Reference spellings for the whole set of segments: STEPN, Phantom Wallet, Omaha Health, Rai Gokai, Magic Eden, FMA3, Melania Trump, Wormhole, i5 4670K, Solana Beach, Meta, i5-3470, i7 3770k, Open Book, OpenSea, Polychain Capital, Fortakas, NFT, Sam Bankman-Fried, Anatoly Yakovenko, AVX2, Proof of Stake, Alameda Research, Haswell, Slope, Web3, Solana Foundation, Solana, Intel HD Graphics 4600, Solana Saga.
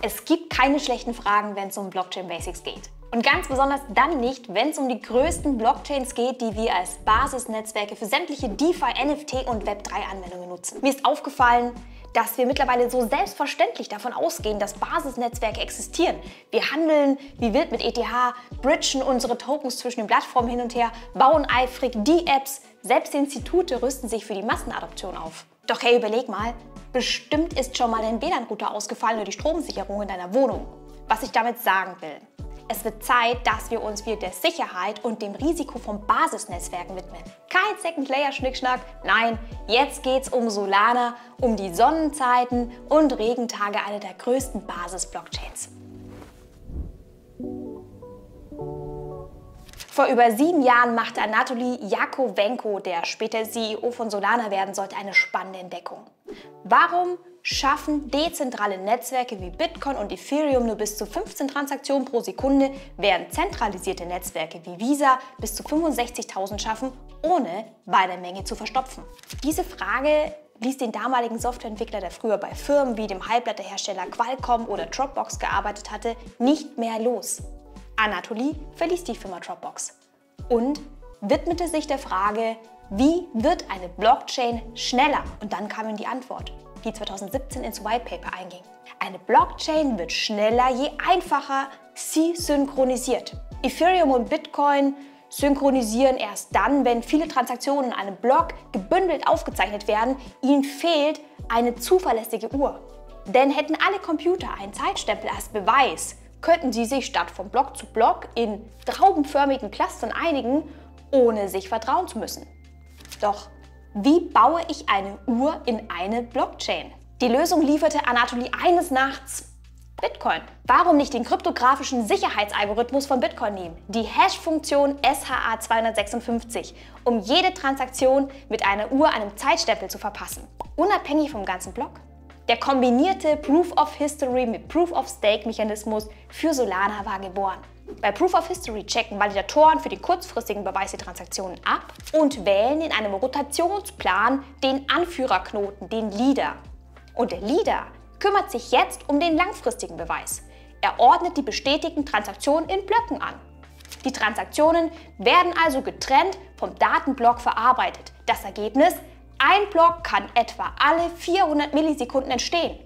Es gibt keine schlechten Fragen, wenn es um Blockchain Basics geht. Und ganz besonders dann nicht, wenn es um die größten Blockchains geht, die wir als Basisnetzwerke für sämtliche DeFi, NFT und Web3-Anwendungen nutzen. Mir ist aufgefallen, dass wir mittlerweile so selbstverständlich davon ausgehen, dass Basisnetzwerke existieren. Wir handeln wie wild mit ETH, bridgen unsere Tokens zwischen den Plattformen hin und her, bauen eifrig die Apps, selbst Institute rüsten sich für die Massenadoption auf. Doch hey, überleg mal, bestimmt ist schon mal dein WLAN-Router ausgefallen oder die Stromsicherung in deiner Wohnung. Was ich damit sagen will: Es wird Zeit, dass wir uns wieder der Sicherheit und dem Risiko von Basisnetzwerken widmen. Kein Second-Layer-Schnickschnack, nein, jetzt geht's um Solana, um die Sonnenzeiten und Regentage, einer der größten Basis-Blockchains. Vor über 7 Jahren machte Anatoly Yakovenko, der später CEO von Solana werden sollte, eine spannende Entdeckung. Warum schaffen dezentrale Netzwerke wie Bitcoin und Ethereum nur bis zu 15 Transaktionen pro Sekunde, während zentralisierte Netzwerke wie Visa bis zu 65.000 schaffen, ohne Byte-Menge zu verstopfen? Diese Frage ließ den damaligen Softwareentwickler, der früher bei Firmen wie dem Halbleiterhersteller Qualcomm oder Dropbox gearbeitet hatte, nicht mehr los. Anatoly verließ die Firma Dropbox und widmete sich der Frage: Wie wird eine Blockchain schneller? Und dann kam ihm die Antwort, die 2017 ins White Paper einging. Eine Blockchain wird schneller, je einfacher sie synchronisiert. Ethereum und Bitcoin synchronisieren erst dann, wenn viele Transaktionen in einem Block gebündelt aufgezeichnet werden. Ihnen fehlt eine zuverlässige Uhr. Denn hätten alle Computer einen Zeitstempel als Beweis, könnten sie sich statt von Block zu Block in traubenförmigen Clustern einigen, ohne sich vertrauen zu müssen. Doch wie baue ich eine Uhr in eine Blockchain? Die Lösung lieferte Anatoly eines Nachts: Bitcoin. Warum nicht den kryptografischen Sicherheitsalgorithmus von Bitcoin nehmen? Die Hash-Funktion SHA256, um jede Transaktion mit einer Uhr einem Zeitstempel zu verpassen, unabhängig vom ganzen Block. Der kombinierte Proof of History mit Proof of Stake Mechanismus für Solana war geboren. Bei Proof of History checken Validatoren für den kurzfristigen Beweis die Transaktionen ab und wählen in einem Rotationsplan den Anführerknoten, den Leader. Und der Leader kümmert sich jetzt um den langfristigen Beweis. Er ordnet die bestätigten Transaktionen in Blöcken an. Die Transaktionen werden also getrennt vom Datenblock verarbeitet. Das Ergebnis: Ein Block kann etwa alle 400 Millisekunden entstehen.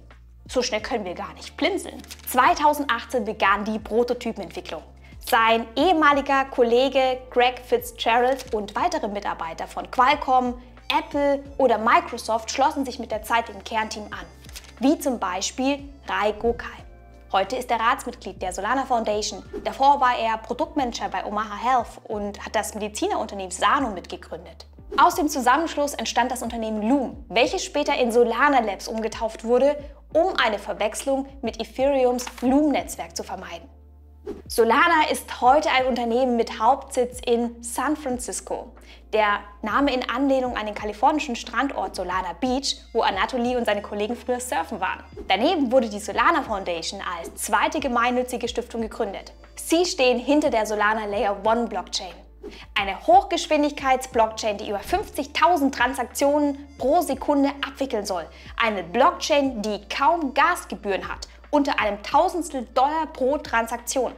So schnell können wir gar nicht blinzeln. 2018 begann die Prototypenentwicklung. Sein ehemaliger Kollege Greg Fitzgerald und weitere Mitarbeiter von Qualcomm, Apple oder Microsoft schlossen sich mit der Zeit dem Kernteam an. Wie zum Beispiel Rai Gokai. Heute ist er Ratsmitglied der Solana Foundation. Davor war er Produktmanager bei Omaha Health und hat das Medizinerunternehmen Sano mitgegründet. Aus dem Zusammenschluss entstand das Unternehmen Loom, welches später in Solana Labs umgetauft wurde, um eine Verwechslung mit Ethereums Loom-Netzwerk zu vermeiden. Solana ist heute ein Unternehmen mit Hauptsitz in San Francisco. Der Name in Anlehnung an den kalifornischen Strandort Solana Beach, wo Anatoly und seine Kollegen früher surfen waren. Daneben wurde die Solana Foundation als zweite gemeinnützige Stiftung gegründet. Sie stehen hinter der Solana Layer 1 Blockchain. Eine Hochgeschwindigkeits-Blockchain, die über 50.000 Transaktionen pro Sekunde abwickeln soll. Eine Blockchain, die kaum Gasgebühren hat, unter einem $1.000 pro Transaktion.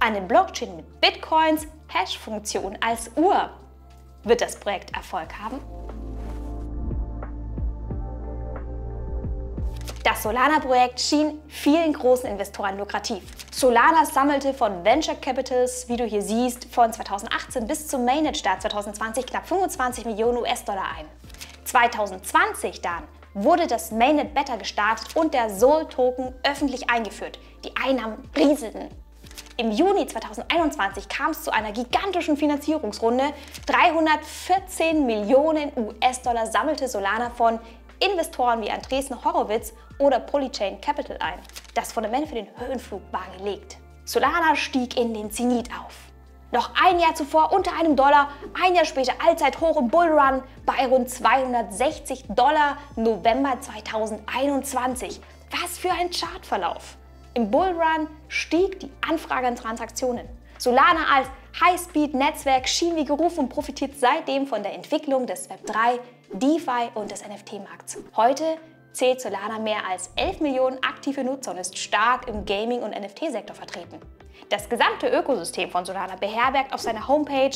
Eine Blockchain mit Bitcoins Hash-Funktion als Uhr. Wird das Projekt Erfolg haben? Das Solana-Projekt schien vielen großen Investoren lukrativ. Solana sammelte von Venture Capitals, wie du hier siehst, von 2018 bis zum Mainnet-Start 2020 knapp 25 Millionen US-Dollar ein. 2020 dann wurde das Mainnet Beta gestartet und der Sol-Token öffentlich eingeführt. Die Einnahmen rieselten. Im Juni 2021 kam es zu einer gigantischen Finanzierungsrunde. 314 Millionen US-Dollar sammelte Solana von Investoren wie Andreessen Horowitz oder Polychain Capital ein. Das Fundament für den Höhenflug war gelegt. Solana stieg in den Zenit auf. Noch ein Jahr zuvor unter $1, ein Jahr später Allzeithoch im Bullrun bei rund $260 November 2021. Was für ein Chartverlauf! Im Bullrun stieg die Anfrage an Transaktionen. Solana als High-Speed-Netzwerk schien wie gerufen und profitiert seitdem von der Entwicklung des Web3, DeFi und des NFT-Markts. Heute zählt Solana mehr als 11 Millionen aktive Nutzer und ist stark im Gaming- und NFT-Sektor vertreten. Das gesamte Ökosystem von Solana beherbergt auf seiner Homepage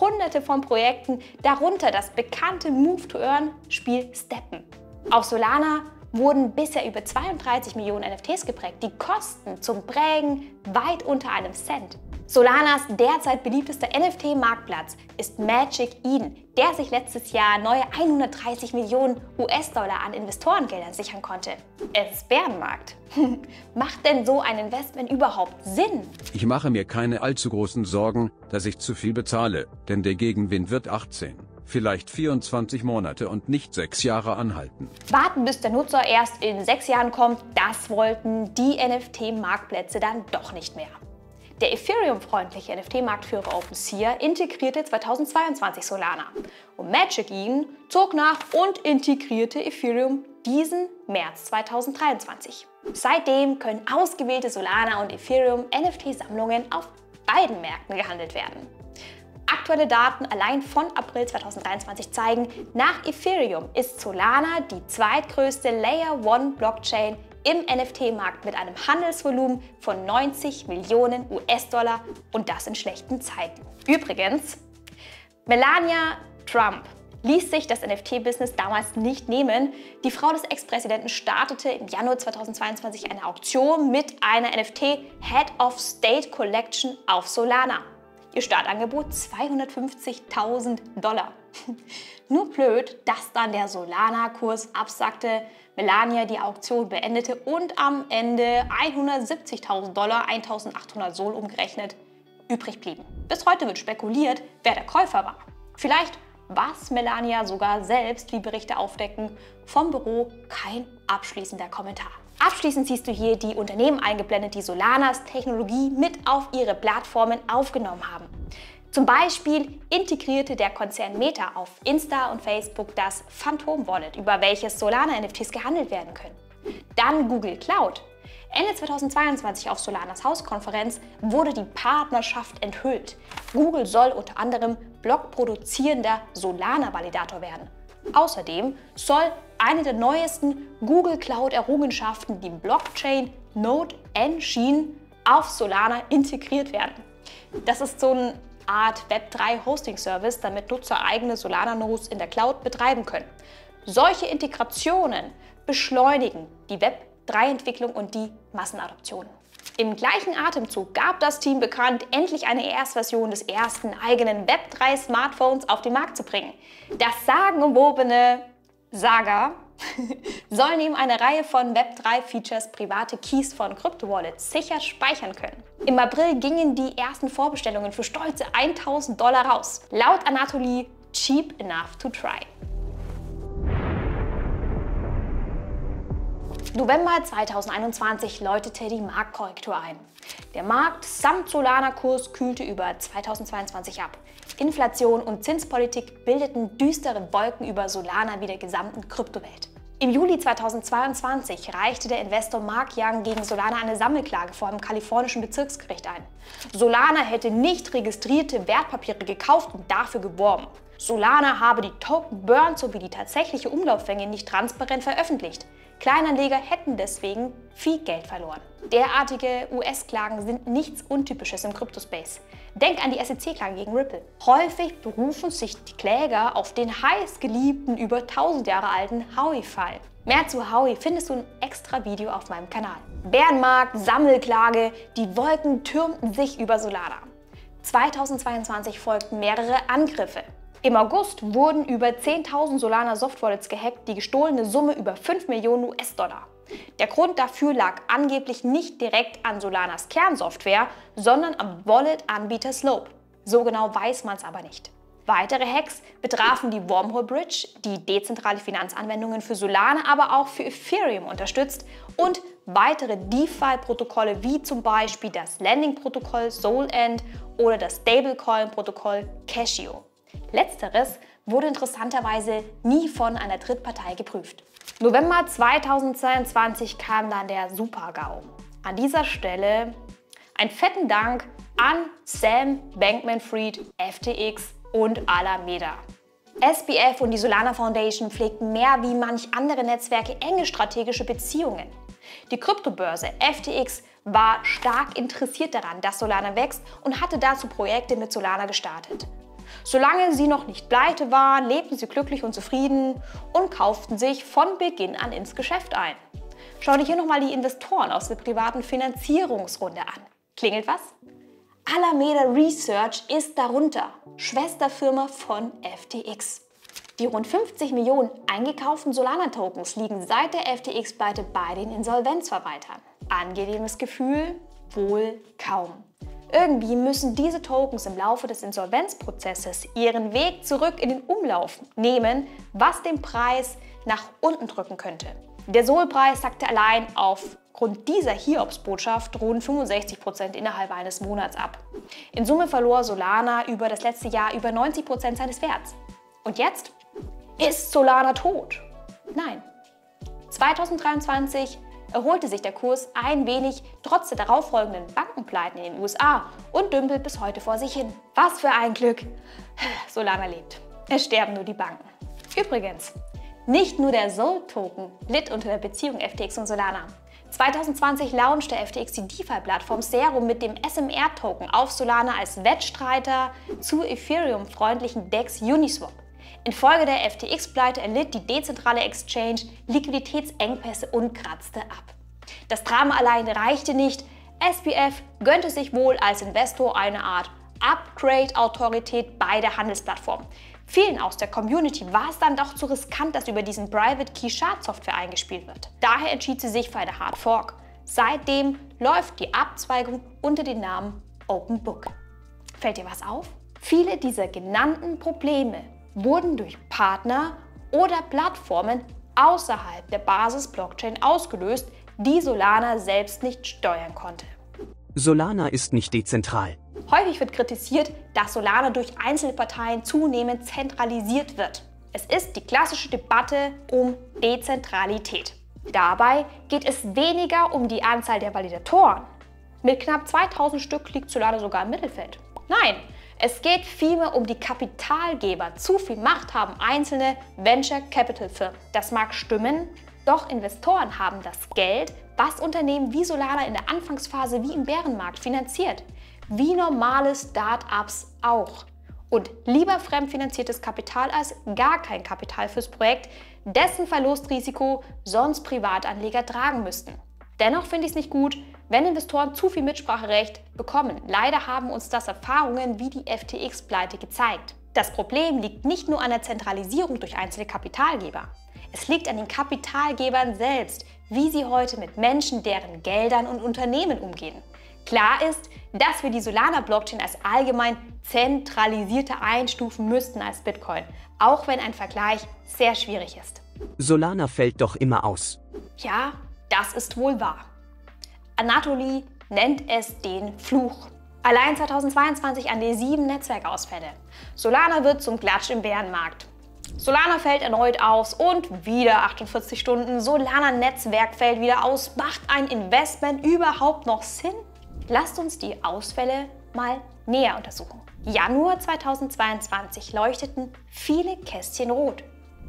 hunderte von Projekten, darunter das bekannte Move-to-Earn-Spiel STEPN. Auf Solana wurden bisher über 32 Millionen NFTs geprägt, die kosten zum Prägen weit unter einem Cent. Solanas derzeit beliebtester NFT-Marktplatz ist Magic Eden, der sich letztes Jahr neue 130 Millionen US-Dollar an Investorengeldern sichern konnte. Es ist Bärenmarkt. Macht denn so ein Investment überhaupt Sinn? Ich mache mir keine allzu großen Sorgen, dass ich zu viel bezahle, denn der Gegenwind wird 18, vielleicht 24 Monate und nicht 6 Jahre anhalten. Warten, bis der Nutzer erst in 6 Jahren kommt, das wollten die NFT-Marktplätze dann doch nicht mehr. Der Ethereum-freundliche NFT-Marktführer OpenSea integrierte 2022 Solana und Magic Eden zog nach und integrierte Ethereum diesen März 2023. Seitdem können ausgewählte Solana- und Ethereum-NFT-Sammlungen auf beiden Märkten gehandelt werden. Aktuelle Daten allein von April 2023 zeigen, nach Ethereum ist Solana die zweitgrößte Layer-1-Blockchain im NFT-Markt mit einem Handelsvolumen von 90 Millionen US-Dollar und das in schlechten Zeiten. Übrigens, Melania Trump ließ sich das NFT-Business damals nicht nehmen. Die Frau des Ex-Präsidenten startete im Januar 2022 eine Auktion mit einer NFT-Head of State Collection auf Solana. Ihr Startangebot $250.000. Nur blöd, dass dann der Solana-Kurs absackte, Melania die Auktion beendete und am Ende $170.000, 1.800 Sol umgerechnet, übrig blieben. Bis heute wird spekuliert, wer der Käufer war. Vielleicht war es Melania sogar selbst, wie Berichte aufdecken. Vom Büro kein abschließender Kommentar. Abschließend siehst du hier die Unternehmen eingeblendet, die Solanas Technologie mit auf ihre Plattformen aufgenommen haben. Zum Beispiel integrierte der Konzern Meta auf Insta und Facebook das Phantom Wallet, über welches Solana-NFTs gehandelt werden können. Dann Google Cloud. Ende 2022 auf Solanas Hauskonferenz wurde die Partnerschaft enthüllt. Google soll unter anderem blockproduzierender Solana-Validator werden. Außerdem soll eine der neuesten Google Cloud-Errungenschaften, die Blockchain Node Engine, auf Solana integriert werden. Das ist so eine Art Web3-Hosting-Service, damit Nutzer eigene Solana-Nodes in der Cloud betreiben können. Solche Integrationen beschleunigen die Web3-Entwicklung und die Massenadoption. Im gleichen Atemzug gab das Team bekannt, endlich eine Erstversion des ersten eigenen Web3-Smartphones auf den Markt zu bringen. Das sagenumwobene Saga soll neben einer Reihe von Web3-Features private Keys von Kryptowallets sicher speichern können. Im April gingen die ersten Vorbestellungen für stolze $1.000 raus. Laut Anatoly cheap enough to try. November 2021 läutete die Marktkorrektur ein. Der Markt samt Solana-Kurs kühlte über 2022 ab. Inflation und Zinspolitik bildeten düstere Wolken über Solana wie der gesamten Kryptowelt. Im Juli 2022 reichte der Investor Mark Young gegen Solana eine Sammelklage vor dem kalifornischen Bezirksgericht ein. Solana hätte nicht registrierte Wertpapiere gekauft und dafür geworben. Solana habe die Token Burn sowie die tatsächliche Umlaufmenge nicht transparent veröffentlicht. Kleinanleger hätten deswegen viel Geld verloren. Derartige US-Klagen sind nichts Untypisches im Kryptospace. Denk an die SEC-Klage gegen Ripple. Häufig berufen sich die Kläger auf den heißgeliebten, über 1000 Jahre alten Howie-Fall. Mehr zu Howie findest du im extra Video auf meinem Kanal. Bärenmarkt, Sammelklage, die Wolken türmten sich über Solana. 2022 folgten mehrere Angriffe. Im August wurden über 10.000 Solana Softwallets gehackt, die gestohlene Summe über 5 Millionen US-Dollar. Der Grund dafür lag angeblich nicht direkt an Solanas Kernsoftware, sondern am Wallet-Anbieter Slope. So genau weiß man es aber nicht. Weitere Hacks betrafen die Wormhole Bridge, die dezentrale Finanzanwendungen für Solana, aber auch für Ethereum unterstützt und weitere DeFi-Protokolle wie zum Beispiel das Lending-Protokoll Solend oder das Stablecoin-Protokoll Cashio. Letzteres wurde interessanterweise nie von einer Drittpartei geprüft. November 2022 kam dann der Super-GAU. An dieser Stelle einen fetten Dank an Sam Bankman-Fried, FTX und Alameda. SBF und die Solana Foundation pflegten mehr wie manch andere Netzwerke enge strategische Beziehungen. Die Kryptobörse FTX war stark interessiert daran, dass Solana wächst und hatte dazu Projekte mit Solana gestartet. Solange sie noch nicht pleite waren, lebten sie glücklich und zufrieden und kauften sich von Beginn an ins Geschäft ein. Schau dir hier nochmal die Investoren aus der privaten Finanzierungsrunde an. Klingelt was? Alameda Research ist darunter, Schwesterfirma von FTX. Die rund 50 Millionen eingekauften Solana-Tokens liegen seit der FTX-Pleite bei den Insolvenzverwaltern. Angenehmes Gefühl? Wohl kaum. Irgendwie müssen diese Tokens im Laufe des Insolvenzprozesses ihren Weg zurück in den Umlauf nehmen, was den Preis nach unten drücken könnte. Der Sol-Preis sackte allein aufgrund dieser Hiobsbotschaft rund 65% innerhalb eines Monats ab. In Summe verlor Solana über das letzte Jahr über 90% seines Werts. Und jetzt? Ist Solana tot? Nein. 2023 erholte sich der Kurs ein wenig trotz der darauffolgenden Bankenpleiten in den USA und dümpelt bis heute vor sich hin. Was für ein Glück! Solana lebt. Es sterben nur die Banken. Übrigens, nicht nur der Sol-Token litt unter der Beziehung FTX und Solana. 2020 launchte FTX die DeFi-Plattform Serum mit dem SMR-Token auf Solana als Wettstreiter zu Ethereum-freundlichen DEX Uniswap. Infolge der FTX-Pleite erlitt die dezentrale Exchange Liquiditätsengpässe und kratzte ab. Das Drama allein reichte nicht. SBF gönnte sich wohl als Investor eine Art Upgrade-Autorität bei der Handelsplattform. Vielen aus der Community war es dann doch zu riskant, dass über diesen Private Key Schadsoftware eingespielt wird. Daher entschied sie sich für eine Hard Fork. Seitdem läuft die Abzweigung unter dem Namen Open Book. Fällt dir was auf? Viele dieser genannten Probleme wurden durch Partner oder Plattformen außerhalb der Basis-Blockchain ausgelöst, die Solana selbst nicht steuern konnte. Solana ist nicht dezentral. Häufig wird kritisiert, dass Solana durch Einzelparteien zunehmend zentralisiert wird. Es ist die klassische Debatte um Dezentralität. Dabei geht es weniger um die Anzahl der Validatoren. Mit knapp 2000 Stück liegt Solana sogar im Mittelfeld. Nein, es geht vielmehr um die Kapitalgeber. Zu viel Macht haben einzelne Venture Capital Firmen. Das mag stimmen, doch Investoren haben das Geld, was Unternehmen wie Solana in der Anfangsphase wie im Bärenmarkt finanziert. Wie normale Start-ups auch. Und lieber fremdfinanziertes Kapital als gar kein Kapital fürs Projekt, dessen Verlustrisiko sonst Privatanleger tragen müssten. Dennoch finde ich es nicht gut, wenn Investoren zu viel Mitspracherecht bekommen. Leider haben uns das Erfahrungen wie die FTX-Pleite gezeigt. Das Problem liegt nicht nur an der Zentralisierung durch einzelne Kapitalgeber. Es liegt an den Kapitalgebern selbst, wie sie heute mit Menschen, deren Geldern und Unternehmen umgehen. Klar ist, dass wir die Solana-Blockchain als allgemein zentralisierter einstufen müssten als Bitcoin, auch wenn ein Vergleich sehr schwierig ist. Solana fällt doch immer aus. Ja, das ist wohl wahr. Anatoly nennt es den Fluch. Allein 2022 an die 7 Netzwerkausfälle. Solana wird zum Klatsch im Bärenmarkt. Solana fällt erneut aus und wieder 48 Stunden. Solana-Netzwerk fällt wieder aus. Macht ein Investment überhaupt noch Sinn? Lasst uns die Ausfälle mal näher untersuchen. Januar 2022 leuchteten viele Kästchen rot.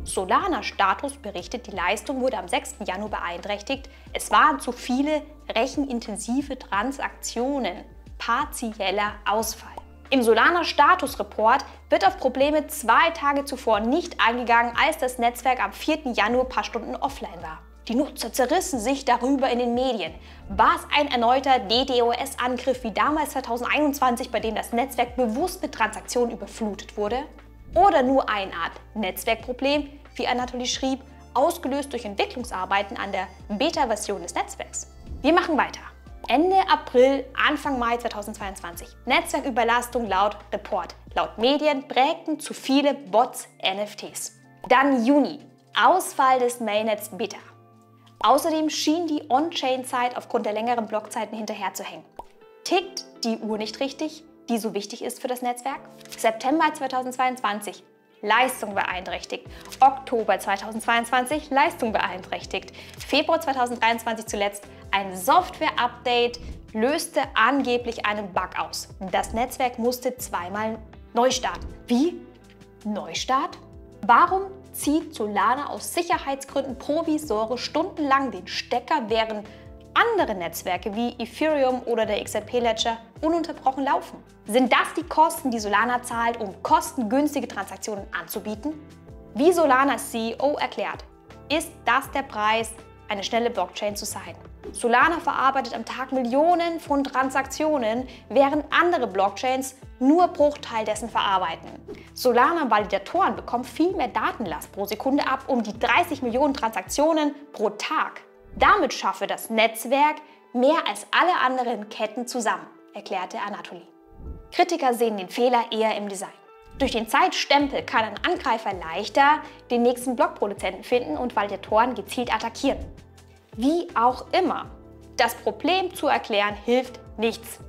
Solana-Status berichtet, die Leistung wurde am 6. Januar beeinträchtigt. Es waren zu viele rechenintensive Transaktionen. Partieller Ausfall. Im Solana-Status-Report wird auf Probleme 2 Tage zuvor nicht eingegangen, als das Netzwerk am 4. Januar ein paar Stunden offline war. Die Nutzer zerrissen sich darüber in den Medien. War es ein erneuter DDoS-Angriff wie damals 2021, bei dem das Netzwerk bewusst mit Transaktionen überflutet wurde? Oder nur eine Art Netzwerkproblem, wie Anatoly schrieb, ausgelöst durch Entwicklungsarbeiten an der Beta-Version des Netzwerks? Wir machen weiter. Ende April, Anfang Mai 2022. Netzwerküberlastung laut Report. Laut Medien prägten zu viele Bots NFTs. Dann Juni. Ausfall des Mainnets Beta. Außerdem schien die On-Chain-Zeit aufgrund der längeren Blockzeiten hinterherzuhängen. Tickt die Uhr nicht richtig, die so wichtig ist für das Netzwerk? September 2022, Leistung beeinträchtigt. Oktober 2022, Leistung beeinträchtigt. Februar 2023 zuletzt, ein Software-Update löste angeblich einen Bug aus. Das Netzwerk musste 2-mal neu starten. Wie? Neustart? Warum zieht Solana aus Sicherheitsgründen provisorisch stundenlang den Stecker, während andere Netzwerke wie Ethereum oder der XRP-Ledger ununterbrochen laufen? Sind das die Kosten, die Solana zahlt, um kostengünstige Transaktionen anzubieten? Wie Solanas CEO erklärt, ist das der Preis, eine schnelle Blockchain zu sein. Solana verarbeitet am Tag Millionen von Transaktionen, während andere Blockchains nur Bruchteil dessen verarbeiten. Solana-Validatoren bekommen viel mehr Datenlast pro Sekunde ab, um die 30 Millionen Transaktionen pro Tag. Damit schaffe das Netzwerk mehr als alle anderen Ketten zusammen, erklärte Anatoly. Kritiker sehen den Fehler eher im Design. Durch den Zeitstempel kann ein Angreifer leichter den nächsten Blockproduzenten finden und Validatoren gezielt attackieren. Wie auch immer, das Problem zu erklären hilft nichts.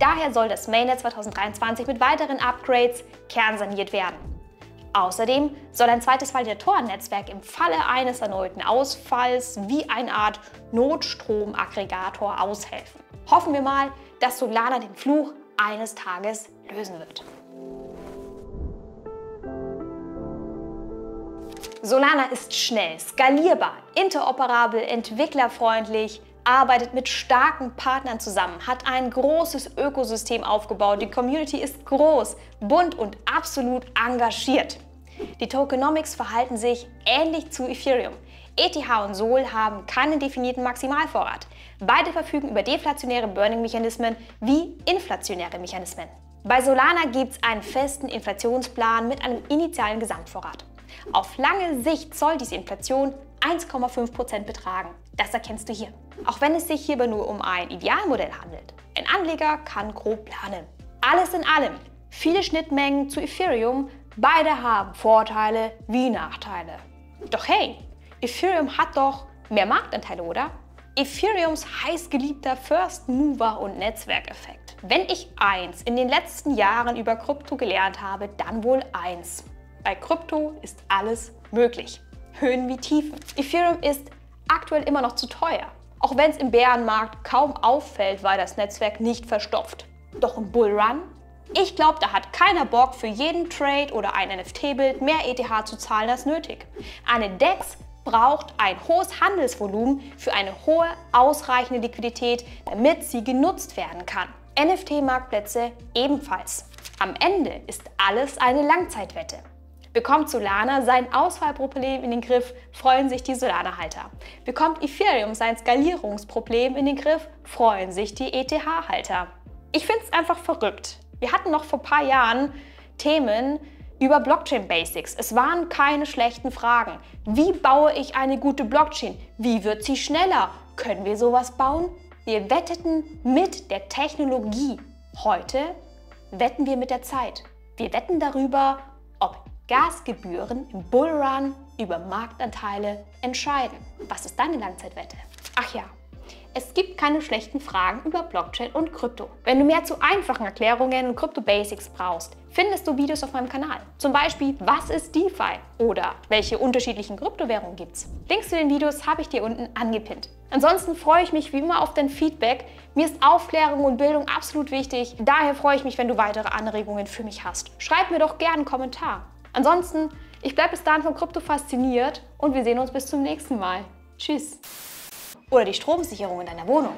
Daher soll das Mainnet 2023 mit weiteren Upgrades kernsaniert werden. Außerdem soll ein zweites Validatorennetzwerk im Falle eines erneuten Ausfalls wie eine Art Notstromaggregator aushelfen. Hoffen wir mal, dass Solana den Fluch eines Tages lösen wird. Solana ist schnell, skalierbar, interoperabel, entwicklerfreundlich, arbeitet mit starken Partnern zusammen, hat ein großes Ökosystem aufgebaut, die Community ist groß, bunt und absolut engagiert. Die Tokenomics verhalten sich ähnlich zu Ethereum. ETH und SOL haben keinen definierten Maximalvorrat. Beide verfügen über deflationäre Burning-Mechanismen wie inflationäre Mechanismen. Bei Solana gibt es einen festen Inflationsplan mit einem initialen Gesamtvorrat. Auf lange Sicht soll diese Inflation 1,5% betragen. Das erkennst du hier. Auch wenn es sich hierbei nur um ein Idealmodell handelt. Ein Anleger kann grob planen. Alles in allem, viele Schnittmengen zu Ethereum, beide haben Vorteile wie Nachteile. Doch hey, Ethereum hat doch mehr Marktanteile, oder? Ethereums heißgeliebter First Mover und Netzwerkeffekt. Wenn ich eins in den letzten Jahren über Krypto gelernt habe, dann wohl eins. Bei Krypto ist alles möglich. Höhen wie Tiefen. Ethereum ist aktuell immer noch zu teuer. Auch wenn es im Bärenmarkt kaum auffällt, weil das Netzwerk nicht verstopft. Doch im Bullrun? Ich glaube, da hat keiner Bock, für jeden Trade oder ein NFT-Bild mehr ETH zu zahlen als nötig. Eine DEX braucht ein hohes Handelsvolumen für eine hohe, ausreichende Liquidität, damit sie genutzt werden kann. NFT-Marktplätze ebenfalls. Am Ende ist alles eine Langzeitwette. Bekommt Solana sein Ausfallproblem in den Griff, freuen sich die Solana-Halter. Bekommt Ethereum sein Skalierungsproblem in den Griff, freuen sich die ETH-Halter. Ich finde es einfach verrückt. Wir hatten noch vor ein paar Jahren Themen über Blockchain-Basics. Es waren keine schlechten Fragen. Wie baue ich eine gute Blockchain? Wie wird sie schneller? Können wir sowas bauen? Wir wetteten mit der Technologie. Heute wetten wir mit der Zeit. Wir wetten darüber, ob Gasgebühren im Bullrun über Marktanteile entscheiden. Was ist deine Langzeitwette? Ach ja, es gibt keine schlechten Fragen über Blockchain und Krypto. Wenn du mehr zu einfachen Erklärungen und Krypto-Basics brauchst, findest du Videos auf meinem Kanal. Zum Beispiel, was ist DeFi? Oder welche unterschiedlichen Kryptowährungen gibt's? Links zu den Videos habe ich dir unten angepinnt. Ansonsten freue ich mich wie immer auf dein Feedback. Mir ist Aufklärung und Bildung absolut wichtig. Daher freue ich mich, wenn du weitere Anregungen für mich hast. Schreib mir doch gerne einen Kommentar. Ansonsten, ich bleibe bis dahin von Krypto fasziniert und wir sehen uns bis zum nächsten Mal. Tschüss. Oder die Stromsicherung in deiner Wohnung.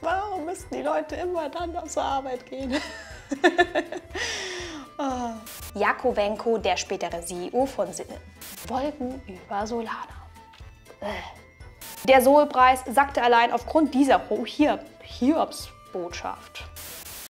Warum müssen die Leute immer dann noch zur Arbeit gehen? Oh. Yakovenko, der spätere CEO von Sinne. Wolken über Solana. Der Solpreis sackte allein aufgrund dieser Hiobsbotschaft.